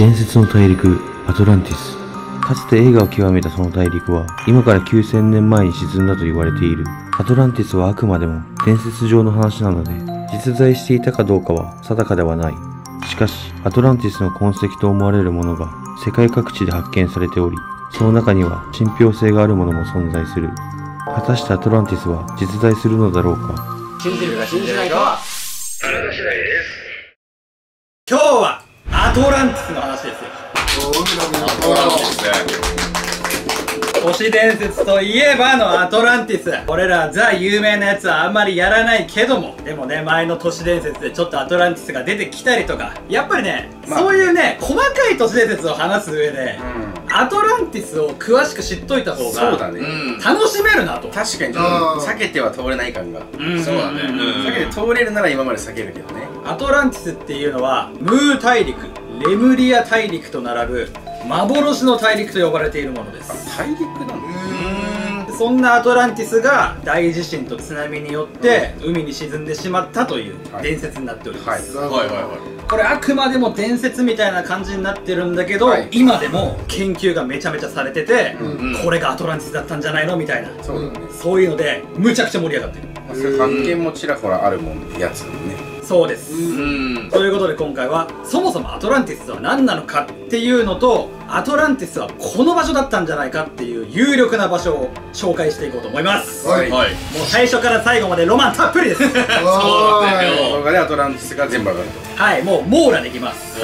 伝説の大陸アトランティス。かつて栄華を極めたその大陸は今から9000年前に沈んだと言われている。アトランティスはあくまでも伝説上の話なので実在していたかどうかは定かではない。しかしアトランティスの痕跡と思われるものが世界各地で発見されており、その中には信憑性があるものも存在する。果たしてアトランティスは実在するのだろうか。信じるか信じないかはあなた次第です。今日はアトランティスの話ですよ。アトランティス、都市伝説といえばのアトランティス。俺らザ有名なやつはあんまりやらないけども、でもね、前の都市伝説でちょっとアトランティスが出てきたりとか、やっぱりね、そういうね細かい都市伝説を話す上で、アトランティスを詳しく知っといた方が楽しめるなと。確かに避けては通れない感が。そうだね、避けて通れるなら今まで避けるけどね。アトランティスっていうのはムー大陸、レムリア大陸と並ぶ幻の大陸と呼ばれているものです。大陸なんだ。そんなアトランティスが大地震と津波によって海に沈んでしまったという伝説になっております。これあくまでも伝説みたいな感じになってるんだけど、今でも研究がめちゃめちゃされてて、これがアトランティスだったんじゃないのみたいな、そういうのでむちゃくちゃ盛り上がってる。発見もちらほらあるもんやつもね。そうです。ということで今回はそもそもアトランティスは何なのかっていうのと、アトランティスはこの場所だったんじゃないかっていう有力な場所を紹介していこうと思います。もう最初から最後までロマンたっぷりです。そうだね、動画でアトランティスが全部上がると。はい、もう網羅できます。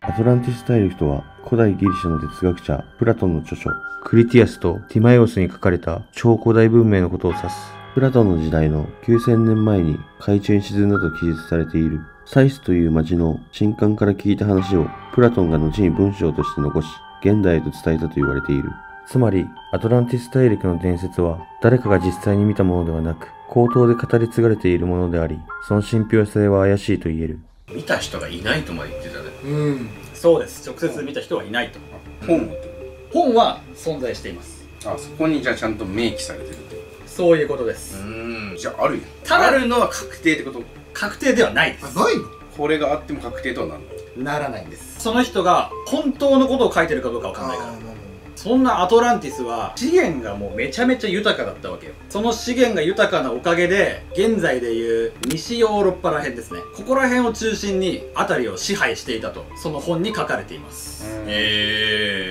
アトランティス大陸とは、古代ギリシャの哲学者プラトンの著書クリティアスとティマイオスに書かれた超古代文明のことを指す。プラトンの時代の9000年前に海中に沈んだと記述されているサイスという町の神官から聞いた話をプラトンが後に文章として残し、現代へと伝えたと言われている。つまりアトランティス大陸の伝説は誰かが実際に見たものではなく、口頭で語り継がれているものであり、その信憑性は怪しいと言える。見た人がいないとまで言ってたね。そうです、直接見た人はいないと。本は存在しています。あそこにじゃあちゃんと明記されてるって、そういうことです。じゃああるよ。ただあるのは確定ってこと？確定ではないです。ないの？これがあっても確定とはなんだ？ならないんです。その人が本当のことを書いてるかどうかわかんないから。そんなアトランティスは資源がもうめちゃめちゃ豊かだったわけよ。その資源が豊かなおかげで、現在でいう西ヨーロッパら辺ですね、ここら辺を中心に辺りを支配していたとその本に書かれています。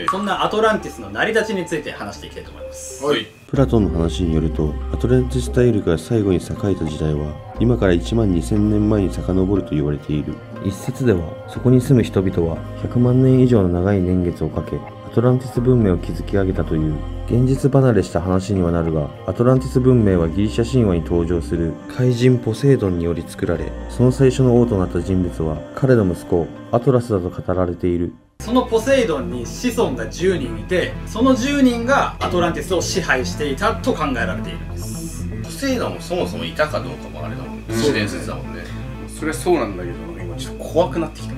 そんなアトランティスの成り立ちについて話していきたいと思います。プラトンの話によると、アトランティス大陸が最後に栄えた時代は今から12000年前に遡ると言われている。一説ではそこに住む人々は100万年以上の長い年月をかけアトランティス文明を築き上げたという。現実離れした話にはなるが、アトランティス文明はギリシャ神話に登場する怪人ポセイドンにより作られ、その最初の王となった人物は彼の息子アトラスだと語られている。そのポセイドンに子孫が10人いて、その10人がアトランティスを支配していたと考えられているんです。ポセイドンもそもそもいたかどうかもあれだもんね。そう伝説だもんね。それはそうなんだけど、今ちょっと怖くなってきた。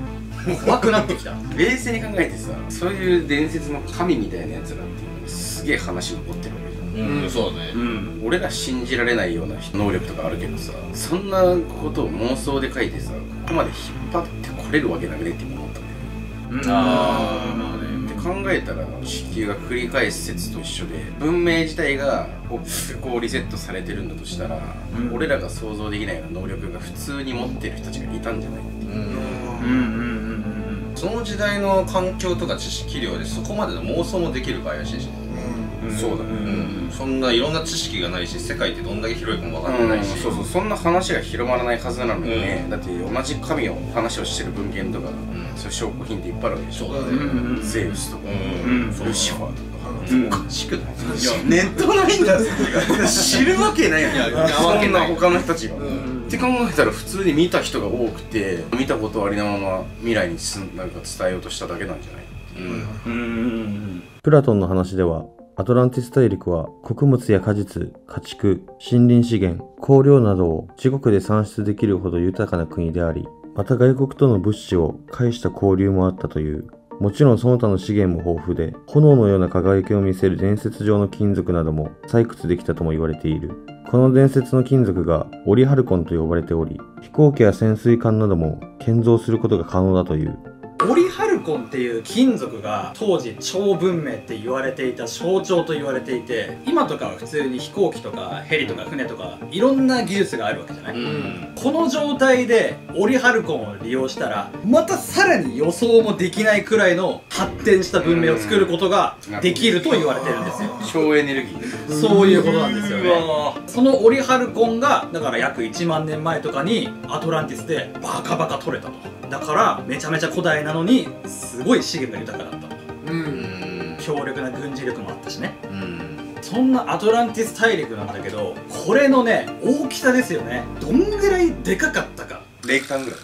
怖くなってきた。冷静に考えてさ、そういう伝説の神みたいなやつらっていうのすげえ話残ってるわけじゃん。そうだね、俺ら信じられないような能力とかあるけどさ、そんなことを妄想で書いてさ、ここまで引っ張ってこれるわけなくねって思ったんだよ。まあね、考えたら地球が繰り返す説と一緒で、文明自体がこうリセットされてるんだとしたら、俺らが想像できないような能力が普通に持ってる人たちがいたんじゃないっていう。その時代の環境とか知識量でそこまでの妄想もできるか怪しいし、そうだね、そんないろんな知識がないし、世界ってどんだけ広いかも分かんないし、そうそう、そんな話が広まらないはずなのにね。だって同じ神を話をしてる文献とか、そういう証拠品っていっぱいあるわけでしょ。ゼウスとかルシファーとか、おかしくない？いやネットないんだって知るわけないよね、そんな他の人たちが。って考えたら普通に見た人が多くて、見たことありなまま未来に何か伝えようとしただけなんじゃない？プラトンの話では、アトランティス大陸は穀物や果実、家畜、森林資源、香料などを自国で産出できるほど豊かな国であり、また外国との物資を介した交流もあったという。もちろんその他の資源も豊富で、炎のような輝きを見せる伝説上の金属なども採掘できたとも言われている。この伝説の金属がオリハルコンと呼ばれており、飛行機や潜水艦なども建造することが可能だという。オリハルコンっていう金属が当時超文明って言われていた象徴と言われていて、今とかは普通に飛行機とかヘリとか船とかいろんな技術があるわけじゃない、この状態でオリハルコンを利用したらまたさらに予想もできないくらいの発展した文明を作ることができると言われてるんですよ。省エネルギー、そういうことなんですよね。そのオリハルコンがだから約1万年前とかにアトランティスでバカバカ取れたと。だからめちゃめちゃ古代なのにすごい資源が豊かだった。強力な軍事力もあったしね。そんなアトランティス大陸なんだけど、これのね大きさですよね。どんぐらいでかかったか。レイクタンぐら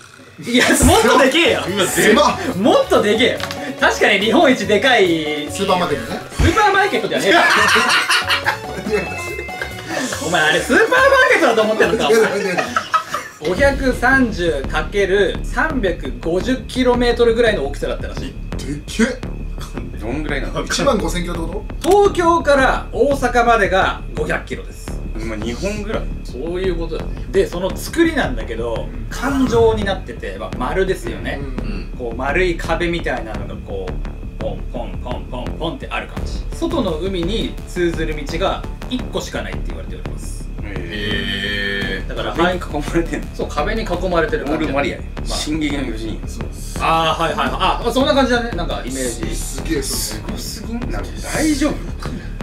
い。いやもっとでけえよ。今狭っ。もっとでけえよ。確かに日本一でかいスーパーマーケットね。スーパーマーケットじゃねえよ。お前あれスーパーマーケットだと思ってんのか。530×350km ぐらいの大きさだったらしい。でけっ。どんぐらいなの？ 15000km ってこと？東京から大阪までが500km です。まあ2本ぐらい。そういうことだね。でその作りなんだけど環状になってて、まあ、丸ですよね。こう丸い壁みたいなのがこうポンポンポンポンポンってある感じ。外の海に通ずる道が1個しかないって言われております。だから壁に囲まれてる。そう、壁に囲まれてる。オールマリアね。進撃の巨人。ああはいはいはい。あ、そんな感じだね。なんかイメージ。すげえすごすぎんな。大丈夫？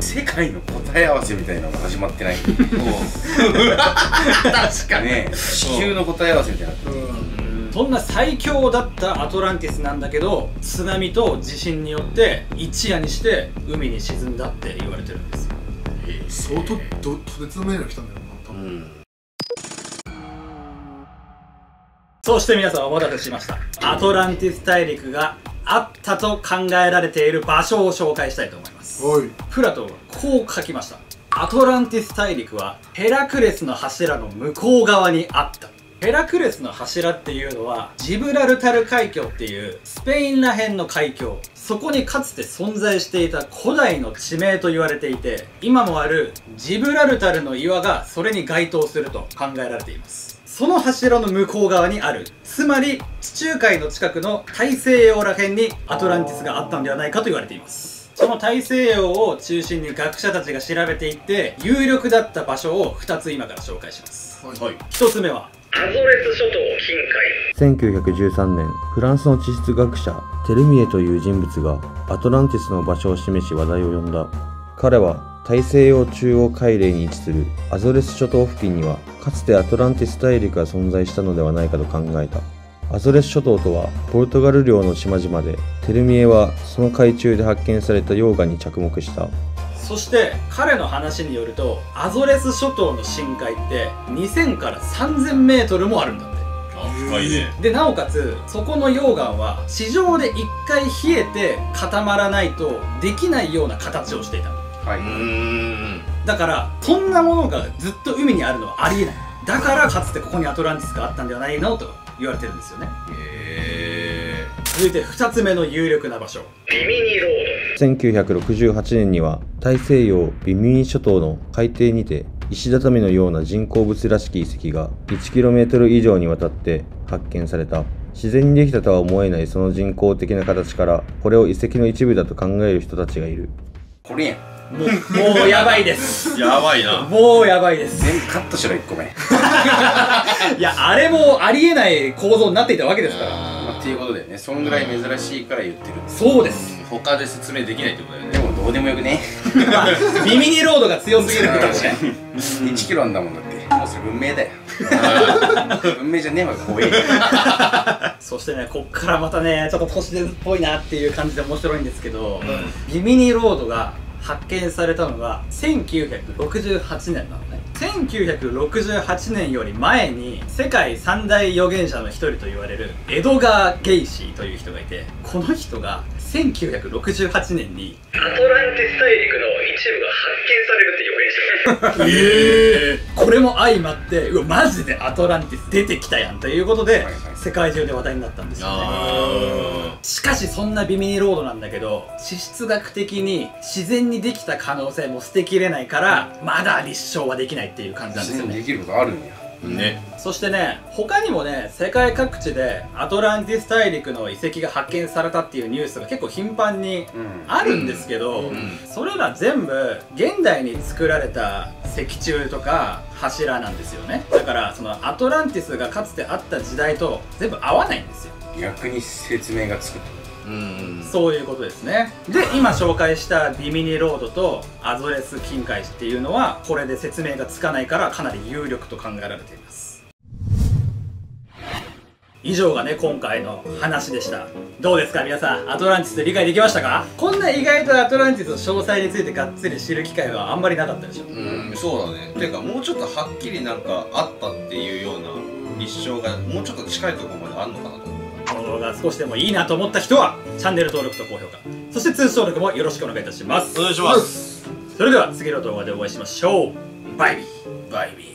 世界の答え合わせみたいなのが始まってない。確かね。地球の答え合わせみたいな。そんな最強だったアトランティスなんだけど、津波と地震によって一夜にして海に沈んだって言われてるんですよ。相当とてつもないの来たんだよな。そして皆さんお待たせしました。アトランティス大陸があったと考えられている場所を紹介したいと思います。プラトンはこう書きました。アトランティス大陸はヘラクレスの柱の向こう側にあった。ヘラクレスの柱っていうのはジブラルタル海峡っていうスペインら辺の海峡、そこにかつて存在していた古代の地名と言われていて、今もあるジブラルタルの岩がそれに該当すると考えられています。その柱の向こう側にある、つまり地中海の近くの大西洋ら辺にアトランティスがあったのではないかと言われています。その大西洋を中心に学者たちが調べていって有力だった場所を2つ今から紹介します。1つ目はアゾレス諸島近海。1913年フランスの地質学者テルミエという人物がアトランティスの場所を示し話題を呼んだ。彼は大西洋中央海嶺に位置するアゾレス諸島付近にはかつてアトランティス大陸が存在したのではないかと考えた。アゾレス諸島とはポルトガル領の島々で、テルミエはその海中で発見された溶岩に着目した。そして彼の話によるとアゾレス諸島の深海って2000〜3000m もあるんだって。深いね。でなおかつそこの溶岩は地上で1回冷えて固まらないとできないような形をしていた。だからそんなものがずっと海にあるのはありえない。だからかつてここにアトランティスがあったんではないのと言われてるんですよね。続いて2つ目の有力な場所、ビミニロード。1968年には大西洋ビミニ諸島の海底にて石畳のような人工物らしき遺跡が 1km 以上にわたって発見された。自然にできたとは思えないその人工的な形から、これを遺跡の一部だと考える人たちがいる。これやん。もうやばいです。やばいな。もうやばいです。全部カットしろ1個目。いやあれもありえない構造になっていたわけですから、っていうことだよね。そんぐらい珍しいから言ってる。そうです。他で説明できないってことだよね。でもどうでもよくね。ビミニロードが強すぎる。確かに1kmなんだもん。だってもうそれ文明だよ。文明じゃねえわ。怖え。そしてね、こっからまたねちょっと都市伝っぽいなっていう感じで面白いんですけど、ビミニロードが発見されたのが1968年なのね。1968年より前に世界三大預言者の一人と言われるエドガー・ゲイシーという人がいて、この人が1968年にアトランティス大陸の一部が発見されるって予言してた。これも相まってうわマジでアトランティス出てきたやんということで、はい、世界中で話題になったんですよね。しかしそんなビミニロードなんだけど、地質学的に自然にできた可能性も捨てきれないから、うん、まだ立証はできないっていう感じなんですよね。自然にできることあるんやね。そしてね、他にもね、世界各地でアトランティス大陸の遺跡が発見されたっていうニュースが結構頻繁にあるんですけど、それら全部現代に作られた石柱とか柱なんですよね。だからそのアトランティスがかつてあった時代と全部合わないんですよ。逆に説明がつくと。そういうことですね。で、今紹介したビミニロードとアゾレス近海っていうのはこれで説明がつかないからかなり有力と考えられています。以上がね、今回の話でした。どうですか皆さん、アトランティス理解できましたか？こんな意外とアトランティスの詳細についてがっつり知る機会はあんまりなかったでしょ。そうだね。ていうかもうちょっとはっきりなんかあったっていうような立証がもうちょっと近いところまであるのかなと思う。この動画少しでもいいなと思った人はチャンネル登録と高評価、そして通知登録もよろしくお願いいたします。お願いします。それでは次の動画でお会いしましょう。バイビー。